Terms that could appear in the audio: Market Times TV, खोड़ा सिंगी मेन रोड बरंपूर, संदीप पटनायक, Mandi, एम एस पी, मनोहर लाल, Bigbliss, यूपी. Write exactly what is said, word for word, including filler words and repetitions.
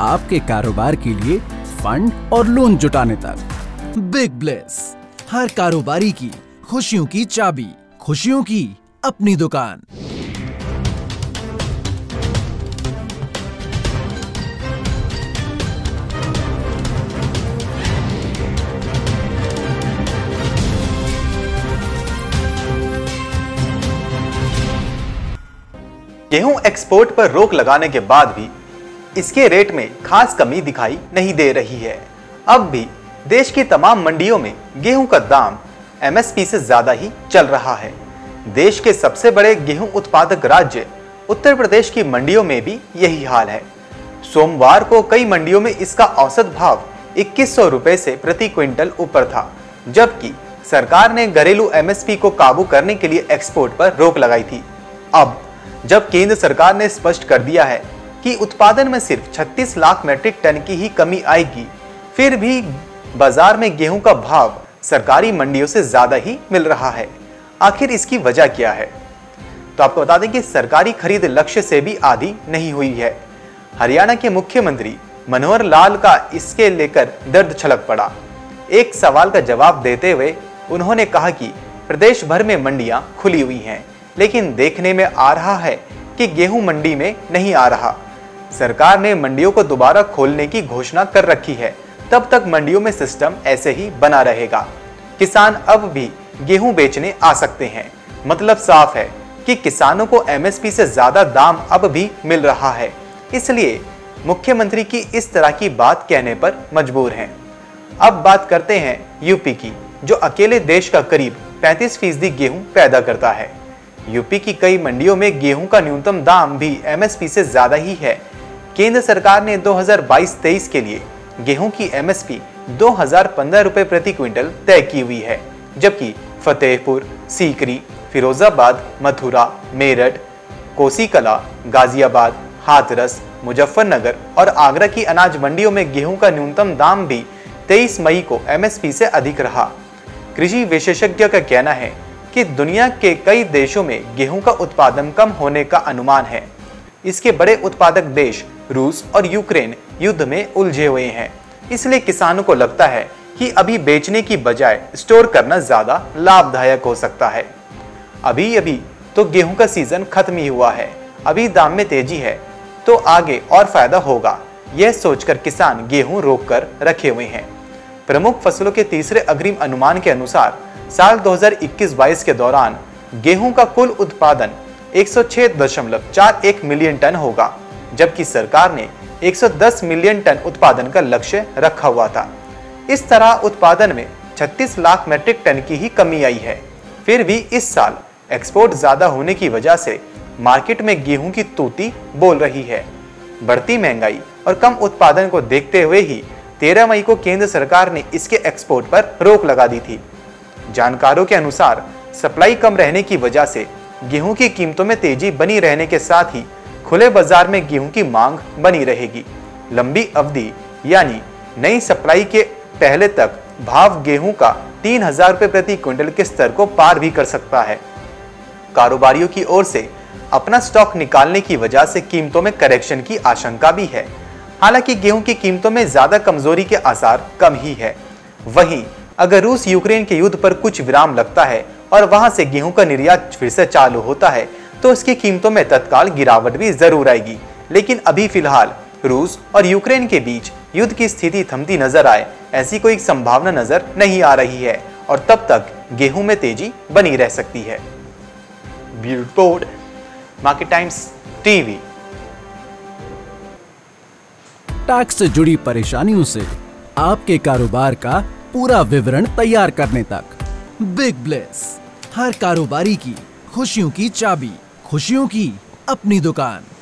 आपके कारोबार के लिए फंड और लोन जुटाने तक। बिग ब्लिस, हर कारोबारी की खुशियों की चाबी, खुशियों की अपनी दुकान। गेहूं एक्सपोर्ट पर रोक लगाने के बाद भी इसके रेट में खास कमी दिखाई नहीं दे रही है। अब भी देश की तमाम मंडियों में गेहूं का दाम एम एस पी से ज़्यादा ही चल रहा है। देश के सबसे बड़े गेहूं उत्पादक राज्य उत्तर प्रदेश की मंडियों में भी यही हाल है। सोमवार को कई मंडियों में इसका औसत भाव इक्कीस सौ रुपये से प्रति क्विंटल ऊपर था, जबकि सरकार ने घरेलू एम एस पी को काबू करने के लिए एक्सपोर्ट पर रोक लगाई थी। अब जब केंद्र सरकार ने स्पष्ट कर दिया है कि उत्पादन में सिर्फ छत्तीस लाख मीट्रिक टन की ही कमी आएगी, फिर भी बाजार में गेहूं का भाव सरकारी मंडियों से ज़्यादा ही मिल रहा है। आखिर इसकी वजह क्या है? तो आपको बता दें कि सरकारी खरीद लक्ष्य से भी आधी नहीं हुई है। हरियाणा के मुख्यमंत्री मनोहर लाल का इसके लेकर दर्द छलक पड़ा। एक सवाल का जवाब देते हुए उन्होंने कहा कि प्रदेश भर में मंडियाँ खुली हुई हैं, लेकिन देखने में आ रहा है कि गेहूं मंडी में नहीं आ रहा। सरकार ने मंडियों को दोबारा खोलने की घोषणा कर रखी है, तब तक मंडियों में सिस्टम ऐसे ही बना रहेगा। किसान अब भी गेहूं बेचने आ सकते हैं। मतलब साफ है कि किसानों को एम एस पी से ज़्यादा दाम अब भी मिल रहा है, इसलिए मुख्यमंत्री की इस तरह की बात कहने पर मजबूर हैं। अब बात करते हैं यूपी की, जो अकेले देश का करीब पैंतीस फीसदी गेहूँ पैदा करता है। यूपी की कई मंडियों में गेहूं का न्यूनतम दाम भी एम एस पी से ज़्यादा ही है। केंद्र सरकार ने दो हज़ार बाईस तेईस के लिए गेहूं की एम एस पी दो हजार पंद्रह रुपये प्रति क्विंटल तय की हुई है, जबकि फतेहपुर, सीकरी, फिरोजाबाद, मथुरा, मेरठ, कोसीकला, गाजियाबाद, हाथरस, मुजफ्फरनगर और आगरा की अनाज मंडियों में गेहूं का न्यूनतम दाम भी तेईस मई को एम एस पी से अधिक रहा। कृषि विशेषज्ञ का कहना है कि दुनिया के कई देशों में गेहूं का उत्पादन कम होने का अनुमान है। इसके बड़े उत्पादक देश रूस और यूक्रेन युद्ध में उलझे हुए हैं, इसलिए किसानों को लगता है कि अभी बेचने की बजाय स्टोर करना ज़्यादा लाभदायक हो सकता है। अभी अभी तो गेहूं का सीज़न खत्म ही हुआ है, अभी दाम में तेजी है तो आगे और फायदा होगा, यह सोचकर किसान गेहूँ रोक कर रखे हुए हैं। प्रमुख फसलों के तीसरे अग्रिम अनुमान के अनुसार साल दो हज़ार इक्कीस बाईस के दौरान गेहूं का कुल उत्पादन एक सौ छह दशमलव चार एक मिलियन टन होगा, जबकि सरकार ने एक सौ दस मिलियन टन उत्पादन का लक्ष्य रखा हुआ था। इस तरह उत्पादन में छत्तीस लाख मीट्रिक टन की ही कमी आई है। फिर भी इस साल एक्सपोर्ट ज़्यादा होने की वजह से मार्केट में गेहूं की तूती बोल रही है। बढ़ती महंगाई और कम उत्पादन को देखते हुए ही तेरह मई को केंद्र सरकार ने इसके एक्सपोर्ट पर रोक लगा दी थी। जानकारों के अनुसार सप्लाई कम रहने की वजह से गेहूं की कीमतों में तेजी बनी रहने के साथ ही खुले बाजार में गेहूं की मांग बनी रहेगी। लंबी अवधि यानी नई सप्लाई के पहले तक भाव गेहूं का तीन हजार रुपये प्रति क्विंटल के स्तर को पार भी कर सकता है। कारोबारियों की ओर से अपना स्टॉक निकालने की वजह से कीमतों में करेक्शन की आशंका भी है। हालांकि गेहूँ की कीमतों में ज़्यादा कमजोरी के आसार कम ही है। वहीं अगर रूस यूक्रेन के युद्ध पर कुछ विराम लगता है और वहां से गेहूं का निर्यात फिर से चालू होता है तो इसकी कीमतों में तत्काल गिरावट भी जरूर आएगी, लेकिन अभी फिलहाल रूस और यूक्रेन के बीच युद्ध की स्थिति थमती नजर आए ऐसी कोई संभावना नजर नहीं आ रही है और तब तक गेहूं में तेजी बनी रह सकती है। Bureau report, market times TV. Tax से जुड़ी परेशानियों से आपके कारोबार का पूरा विवरण तैयार करने तक बिग ब्लिस, हर कारोबारी की खुशियों की चाबी, खुशियों की अपनी दुकान।